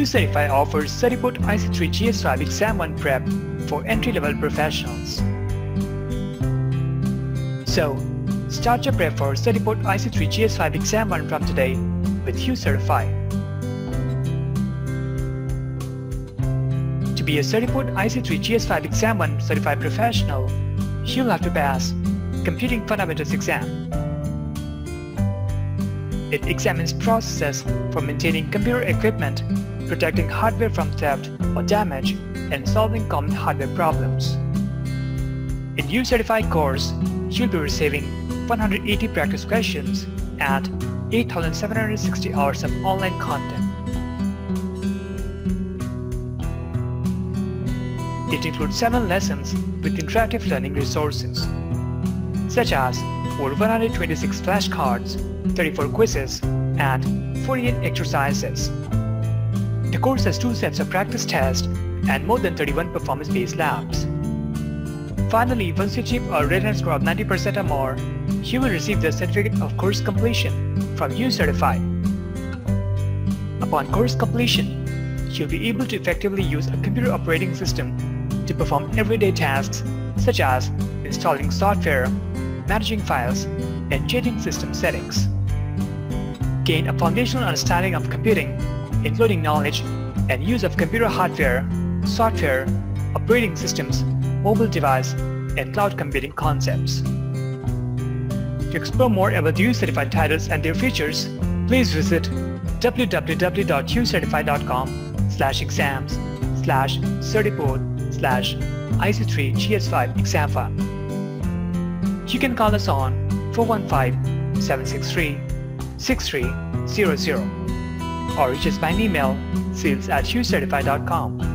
uCertify offers CertiPort IC3-GS5 Exam 1 prep for entry-level professionals. So, start your prep for CertiPort IC3-GS5 Exam 1 from today with uCertify. To be a CertiPort IC3-GS5 Exam 1 certified professional, you'll have to pass Computing Fundamentals Exam. It examines processes for maintaining computer equipment, protecting hardware from theft or damage, and solving common hardware problems. In uCertify course, you'll be receiving 180 practice questions and 8,760 hours of online content. It includes 7 lessons with interactive learning resources, such as over 126 flashcards, 34 quizzes, and 48 exercises. The course has 2 sets of practice tests and more than 31 performance-based labs. Finally, once you achieve a written score of 90% or more, you will receive the certificate of course completion from uCertify. Upon course completion, you'll be able to effectively use a computer operating system to perform everyday tasks such as installing software, managing files, and changing system settings. Gain a foundational understanding of computing, including knowledge and use of computer hardware, software, operating systems, mobile device, and cloud computing concepts. To explore more about uCertify titles and their features, please visit www.ucertify.com/exams/certiport/IC3-GS5 exam file. You can call us on 415-763-6300 or reach us by email sales@ucertify.com.